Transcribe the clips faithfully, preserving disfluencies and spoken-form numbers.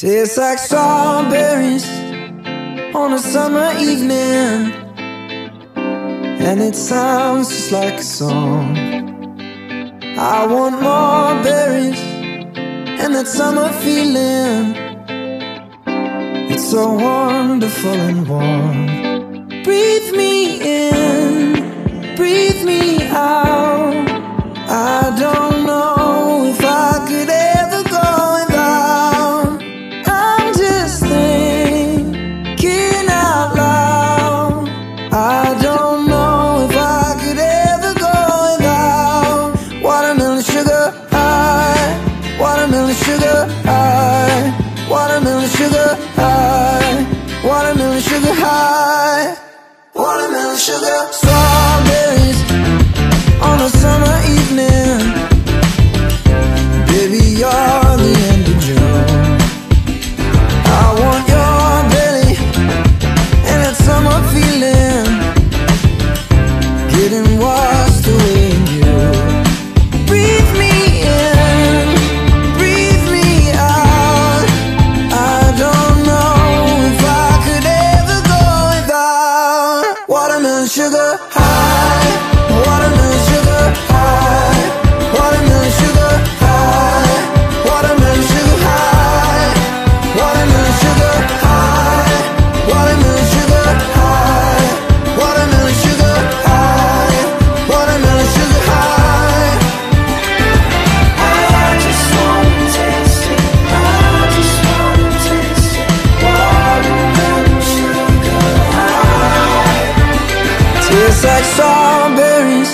Tastes like strawberries on a summer evening, and it sounds just like a song. I want more berries and that summer feeling. It's so wonderful and warm. Breathe me in, breathe me out. I don't know if I could ever go without. I'm just thinking out loud. I don't know if I could ever go without. Watermelon sugar high, watermelon sugar high, watermelon sugar high, watermelon sugar high, watermelon sugar. Strawberries on a summer evening, baby, you're the end of June. I want your belly and that summer feeling, getting washed away in you. Breathe me in, breathe me out. I don't know if I could ever go without. Watermelon sugar high, watermelon sugar high, watermelon sugar high, watermelon sugar high, watermelon sugar high, watermelon sugar high, watermelon sugar high, watermelon sugar high. I just wanna taste it, I just wanna taste it, watermelon sugar high. Tastes like strawberries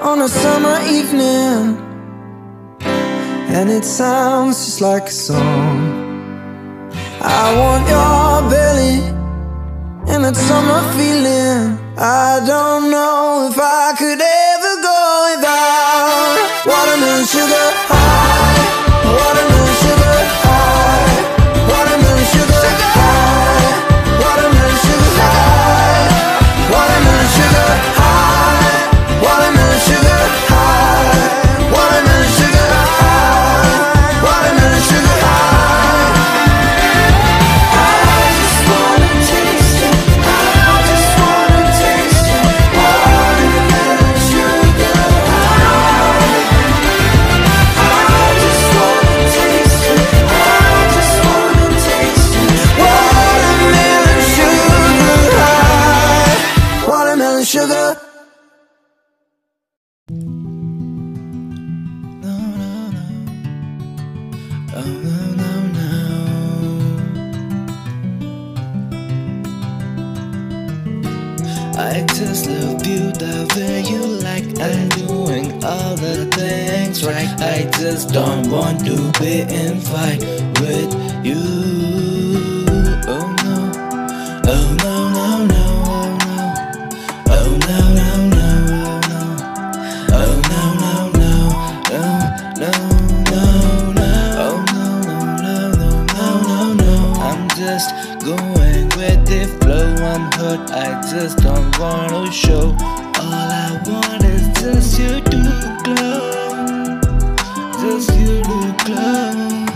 on a summer evening, and it sounds just like a song. I want your belly and that summer feeling. I don't know if I could ever go without. Watermelon sugar high, watermelon sugar high, watermelon sugar high, watermelon sugar high, watermelon sugar high. Watermelon sugar high, watermelon sugar high, watermelon sugar high. I just wanna taste it, I just wanna taste it, watermelon sugar high. I just wanna taste it, I just wanna taste it, watermelon sugar high, watermelon sugar. I just love you the way you like. I'm doing all the things right. I just don't want to be in fight with you. Oh no, oh no, no, no, oh no, oh no, no, no, oh no, oh no, no, no, no, no, no, no, oh no, no, no, no, no, no. I'm just going with the flow. I'm hurt, I just don't wanna show. All I want is just you to look close, just you to look close.